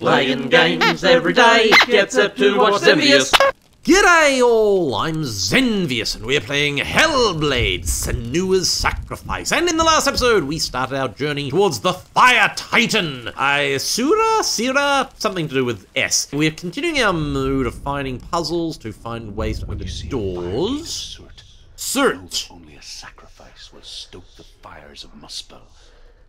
Playing games every day, gets up to watch Zenvious. G'day all, I'm Zenvious and we're playing Hellblade, Senua's Sacrifice. And in the last episode, we started our journey towards the Fire Titan. Sura, something to do with S. We're continuing our mood of finding puzzles to find ways to open doors. Surt. Only a sacrifice will stoke the fires of Muspel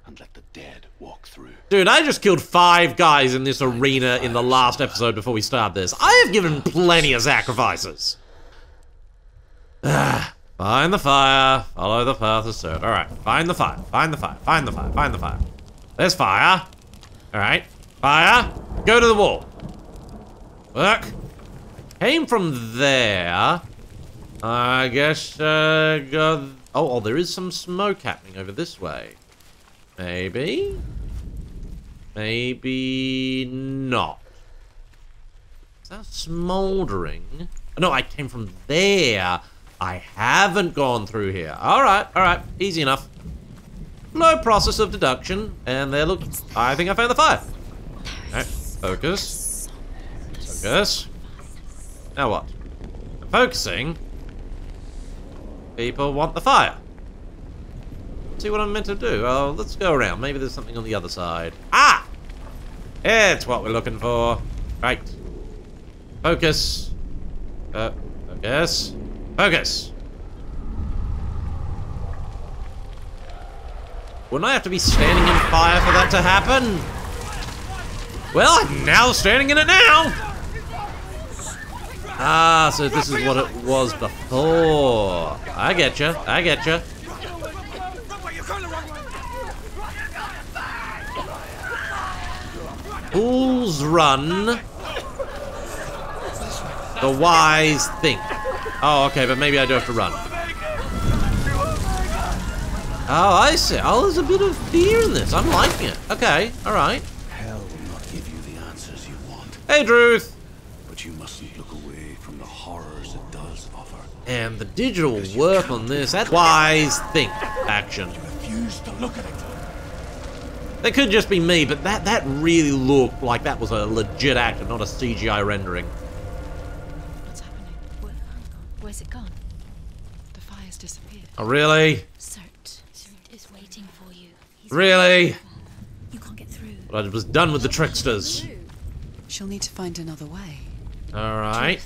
and let the dead walk through. Dude, I just killed 5 guys in this arena in the last episode before we start this. I have given plenty of sacrifices. Find the fire, follow the path of Surt. Alright, find the fire. There's fire. Alright, fire. Go to the wall. Work. Came from there. I guess, go... Oh, there is some smoke happening over this way. Maybe not. Is that smoldering? No, I came from there. I haven't gone through here. All right, easy enough. No process of deduction, and there, look, I think I found the fire. All right, focus. Now what? I'm focusing. People want the fire. See what I'm meant to do. Oh, let's go around. Maybe there's something on the other side. Ah! It's what we're looking for. Right. Focus. Focus. Focus. Wouldn't I have to be standing in fire for that to happen? Well, I'm now standing in it now! Ah, so this is what it was before. I getcha. Fools run, the wise think. Oh, okay, but maybe I do have to run. Oh, I see. Oh, there's a bit of fear in this. I'm liking it. Okay, all right. Hell will not give you the answers you want. Hey, Druth. But you mustn't look away from the horrors it does offer. And the digital work on this, that wise think action. You refuse to look at it. That could just be me, but that really looked like that was a legit actor, not a CGI rendering. What's happening? Where's it gone? The fire's disappeared. Oh, really? Surt is waiting for you. Really? You can't get through. Well, I was done with the tricksters. She'll need to find another way. All right.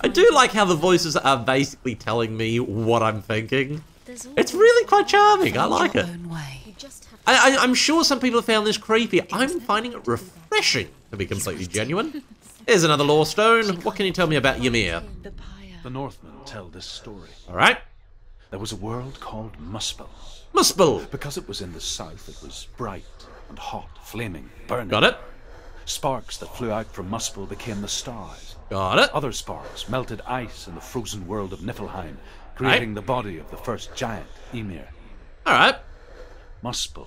I do like how the voices are basically telling me what I'm thinking. It's really quite charming. I like it. I'm sure some people have found this creepy. I'm finding it refreshing, to be completely genuine. Here's another lore stone. What can you tell me about Ymir? The Northmen tell this story. All right. There was a world called Muspel. Muspel. Because it was in the south, it was bright and hot, flaming, burning. Got it. Sparks that flew out from Muspel became the stars. Got it. Other sparks melted ice in the frozen world of Niflheim, creating the body of the first giant, Ymir. Alright. Muspel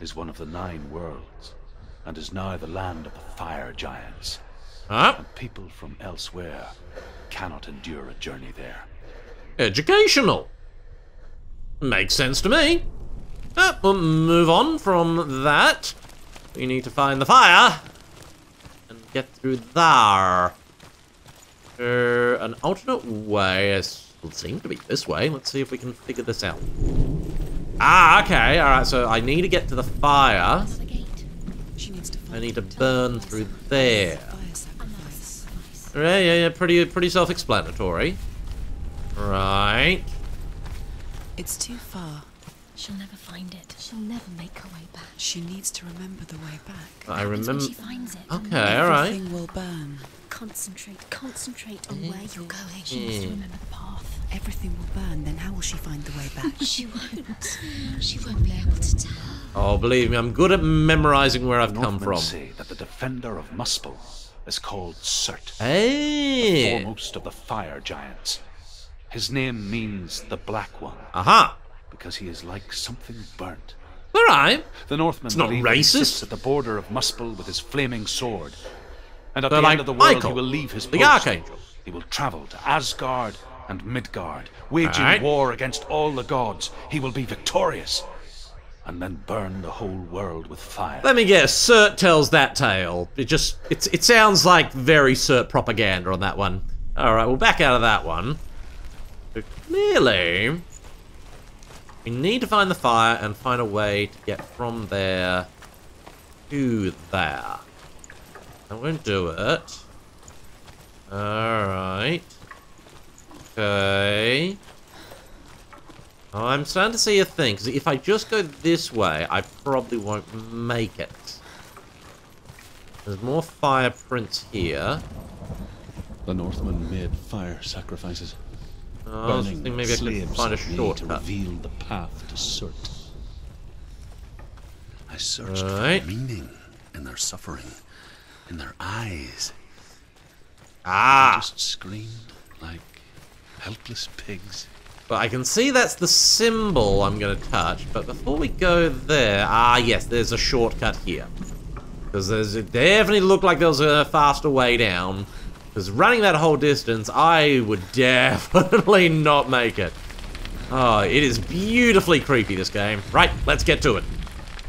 is one of the 9 worlds, and is now the land of the fire giants. And people from elsewhere cannot endure a journey there. Educational. Makes sense to me. We'll move on from that. We need to find the fire and get through there. An alternate way is... It seems to be this way. Let's see if we can figure this out. Ah, okay. All right, so I need to get to the fire. I need to burn through there. Yeah. Pretty self-explanatory. Right. It's too far. She'll never find it. She'll never make her way back. She needs to remember the way back. I remember. She finds it. Okay, all right. Everything will burn. Concentrate on where you're going. She needs to remember the path. Everything will burn, then how will she find the way back? She won't be able to tell. Oh, believe me, I'm good at memorizing where I've come from. Say that the defender of Muspel is called Surt. Hey! The foremost of the fire giants. His name means the black one. Aha! Because he is like something burnt. All right. The Northman sits at the border of Muspel with his flaming sword. And at the end of the world, he will leave his post. He will travel to Asgard and Midgard, waging war against all the gods. He will be victorious. and then burn the whole world with fire. Let me guess, Surt tells that tale. It just, it sounds like very Surt propaganda on that one. Alright, we'll back out of that one. But clearly, we need to find the fire and find a way to get from there to there. I won't do it. Alright. Okay. I'm starting to see a thing, because if I just go this way, I probably won't make it. There's more fire prints here. The Northmen made fire sacrifices. I was thinking maybe I could find a shortcut. Reveal the path to Surt. I searched for meaning in their suffering, in their eyes. Ah! They just screamed like helpless pigs. But I can see that's the symbol I'm going to touch. But before we go there, ah yes, there's a shortcut here. Because it definitely looked like there was a faster way down. Because running that whole distance, I would definitely not make it. Oh, it is beautifully creepy, this game. Right, let's get to it.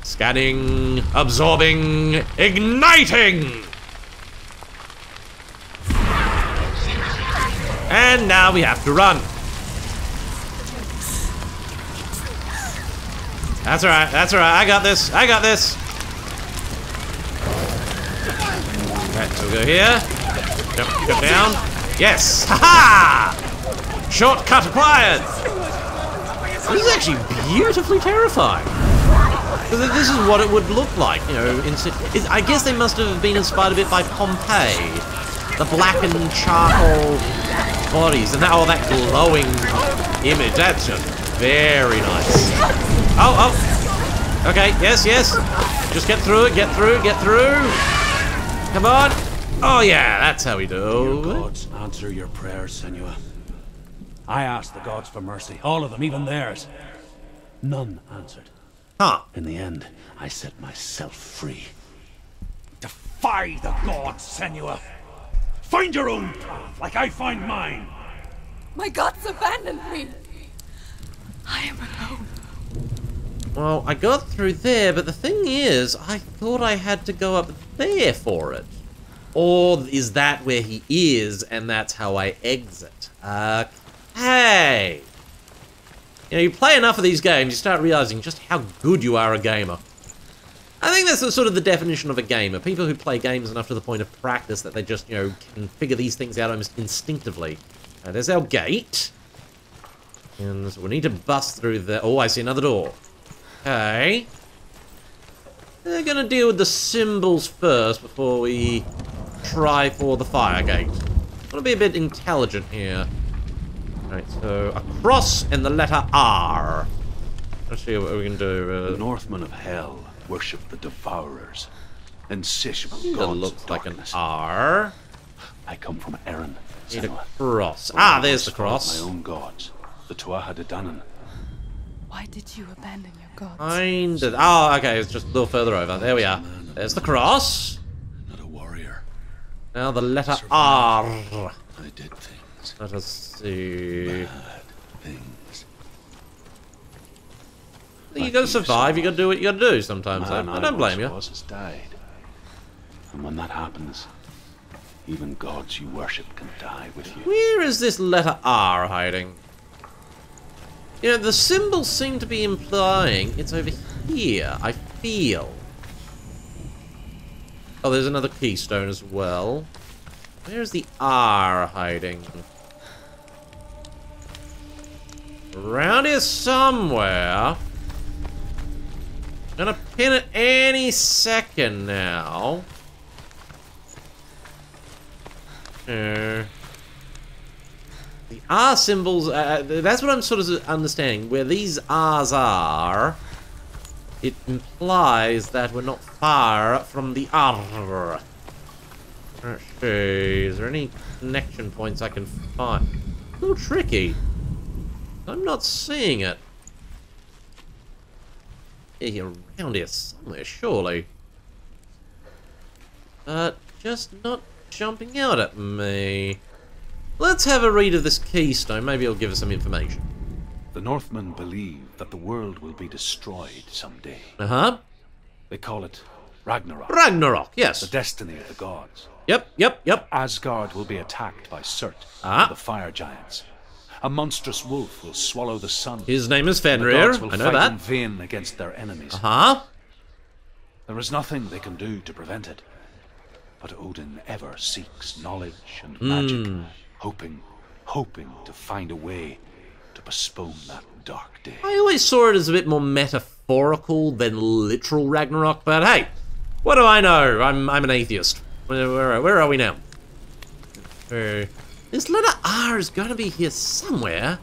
Scanning, absorbing, igniting! And now we have to run. That's alright, that's alright. I got this, I got this. Alright, so we'll go here. Jump down. Yes! Ha ha! Shortcut acquired! This is actually beautifully terrifying. This is what it would look like, you know. I guess they must have been inspired a bit by Pompeii. The blackened charcoal bodies and that, all that glowing image. That's just very nice. Oh, oh. Okay, yes, yes. Just get through it, get through, get through. Come on. Oh, yeah, that's how we do. Your gods answer your prayers, Senua. I asked the gods for mercy, all of them, even theirs. None answered. Huh. In the end, I set myself free. Defy the gods, Senua. Find your own path, like I find mine. My gods abandoned me. I am alone. Well, I got through there, but the thing is, I thought I had to go up there for it. Or is that where he is, and that's how I exit? Okay. You know, you play enough of these games, you start realizing just how good you are a gamer. I think that's sort of the definition of a gamer. People who play games enough to the point of practice that they just, you know, can figure these things out almost instinctively. Now, there's our gate. And so we need to bust through there. Oh, I see another door. Okay. They're gonna deal with the symbols first before we try for the fire gate. I wanna be a bit intelligent here. Alright, so a cross and the letter R. Let's see what we can do. The Northmen of Hell worship the Devourers. Insatiable gods. That looks like an R. I come from Erin. Need a cross. Ah, there's the cross. My own gods, the Tuatha De Danann. Why did you abandon your gods? Oh, okay, it's just a little further over. There we are. There's the cross. Not a warrior. Now the letter R. I did things. Let us see. Bad things. You gotta survive. You gotta do what you gotta do sometimes. I don't blame you. My horse has died. And when that happens, even gods you worship can die with you. Where is this letter R hiding? You know, the symbols seem to be implying it's over here, I feel. Oh, there's another keystone as well. Where is the R hiding? Around here somewhere. Gonna pin it any second now. The R symbols, that's what I'm sort of understanding. Where these R's are, it implies that we're not far from the R. Let's see, is there any connection points I can find? A little tricky. I'm not seeing it. You're around here somewhere, surely. But just not jumping out at me. Let's have a read of this keystone. Maybe it'll give us some information. The Northmen believe that the world will be destroyed someday. Uh-huh. They call it Ragnarok. Ragnarok, yes. The destiny of the gods. Yep. Asgard will be attacked by Surt, the fire giants. A monstrous wolf will swallow the sun. His name is Fenrir. I know that. In vain against their enemies. Uh-huh. There is nothing they can do to prevent it. But Odin ever seeks knowledge and magic, hoping to find a way to postpone that dark day. I always saw it as a bit more metaphorical than literal Ragnarok, but hey, what do I know? I'm an atheist. Where are we now? This letter R is going to be here somewhere.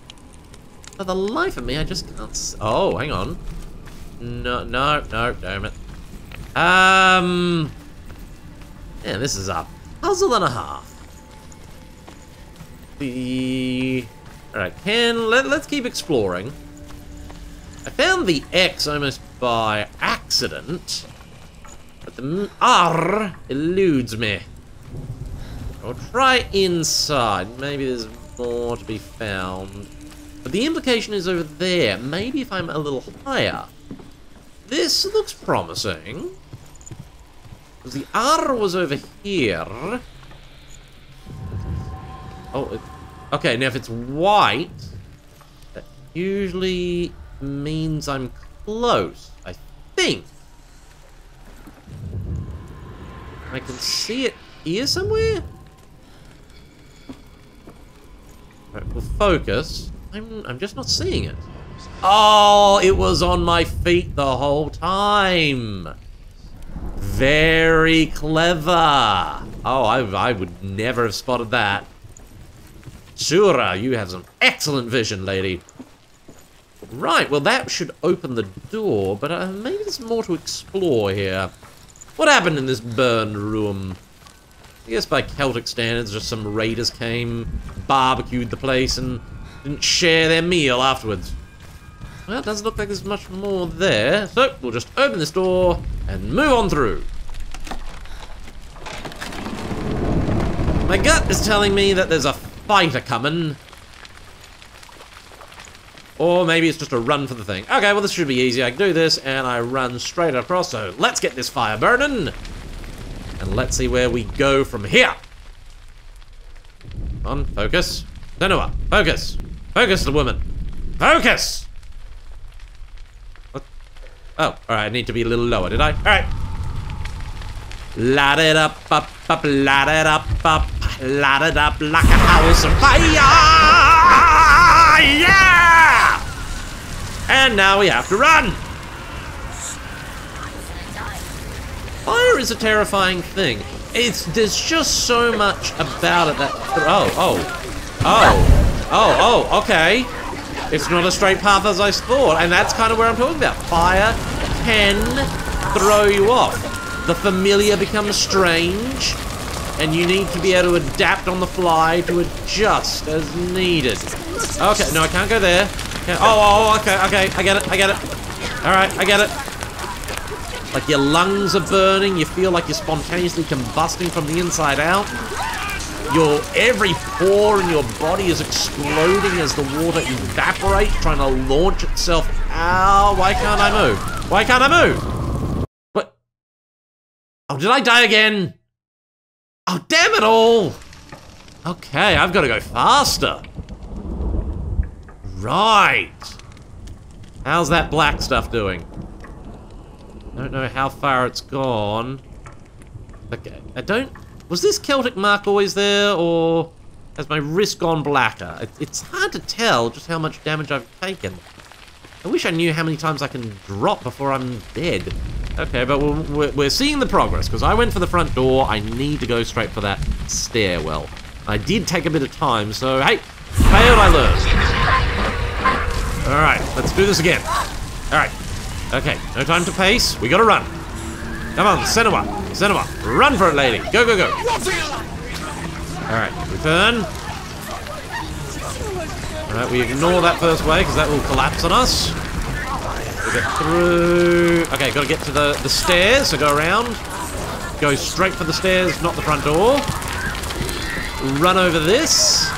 For the life of me, I just can't see. Oh, hang on. No, damn it. Yeah, this is a puzzle and a half. Alright, let's keep exploring. I found the X almost by accident, but the R eludes me. I'll try inside. Maybe there's more to be found. But the implication is over there. Maybe if I'm a little higher. This looks promising. Because the R was over here. Oh, okay, now if it's white, that usually means I'm close, I think. I can see it here somewhere? Right, we'll focus. I'm just not seeing it. Oh, it was on my feet the whole time. Very clever. Oh, I would never have spotted that. Sura, you have some excellent vision, lady. Right, well, that should open the door, but maybe there's more to explore here. What happened in this burned room? I guess by Celtic standards, just some raiders came, barbecued the place, and didn't share their meal afterwards. Well, it doesn't look like there's much more there, so we'll just open this door and move on through. My gut is telling me that there's a fight a-comin'. Or maybe it's just a run for the thing. Okay, well, this should be easy. I can do this, and I run straight across, so let's get this fire burning. And let's see where we go from here. Come on, focus. Senua, focus. Focus, the woman. Focus! What? Oh, alright, I need to be a little lower, did I? Alright. Light it up, light it up, light it up like a house of fire! Yeah! And now we have to run! Fire is a terrifying thing. There's just so much about it that... Oh, okay. It's not a straight path as I thought, and that's kind of where I'm talking about. Fire can throw you off. The familiar becomes strange, and you need to be able to adapt on the fly to adjust as needed. Okay, no, I can't go there. Okay, I get it. Alright, I get it. Like your lungs are burning, you feel like you're spontaneously combusting from the inside out. Every pore in your body is exploding as the water evaporates, trying to launch itself out. Why can't I move? Oh, did I die again? Oh, damn it all! Okay, I've got to go faster. Right. How's that black stuff doing? I don't know how far it's gone. Okay, was this Celtic mark always there, or has my wrist gone blacker? It's hard to tell just how much damage I've taken. I wish I knew how many times I can drop before I'm dead. Okay, but we're seeing the progress, because I went for the front door. I need to go straight for that stairwell. I did take a bit of time, so hey, failed I learned. Alright, let's do this again. Alright, okay, no time to pace. We gotta run. Come on, Senua, run for it, lady. Go. Alright, return. Alright, we ignore that first way, because that will collapse on us. Get through. Okay, gotta get to the stairs, so go around. Go straight for the stairs, not the front door. Run over this.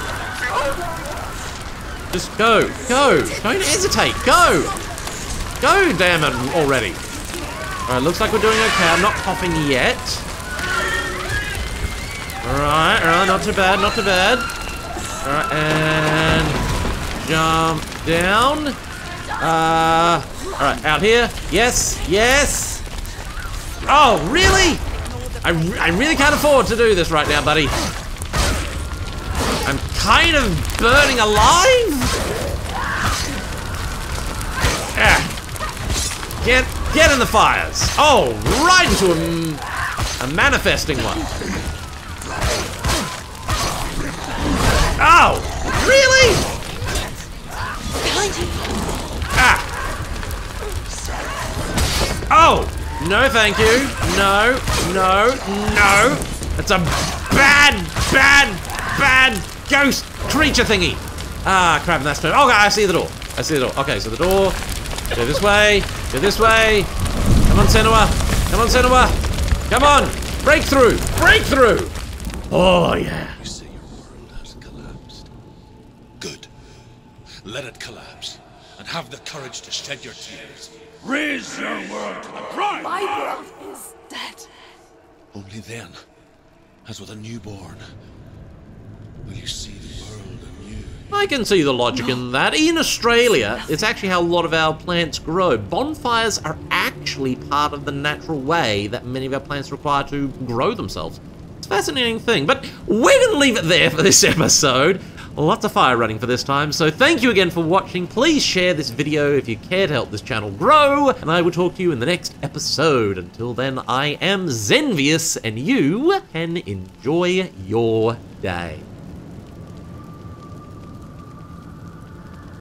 Just go. Go. Don't hesitate. Go. Go, damn it, already. Alright, looks like we're doing okay. I'm not popping yet. Alright, not too bad, not too bad. Alright, and jump down. Alright, out here. Yes, yes. Oh, really? I really can't afford to do this right now, buddy. I'm kind of burning alive. Ah. Get in the fires. Oh, right into a manifesting one. Oh, really? Ah. Oh, no thank you. No, no, no. It's a bad ghost creature thingy. Ah, crap, that's no. Okay, I see the door. I see the door. Okay, so the door. Go this way. Go this way. Come on, Senua. Come on, Senua. Come on. Breakthrough. Breakthrough. Oh, yeah. You say your world has collapsed. Good. Let it collapse and have the courage to shed your tears. Raise your world to the prime. My world is dead. Only then, as with a newborn, will you see the world anew? I can see the logic in that. In Australia, it's actually how a lot of our plants grow. Bonfires are actually part of the natural way that many of our plants require to grow themselves. It's a fascinating thing, but we're gonna leave it there for this episode. Lots of fire running for this time, so thank you again for watching. Please share this video if you care to help this channel grow, and I will talk to you in the next episode. Until then, I am Zenvious, and you can enjoy your day.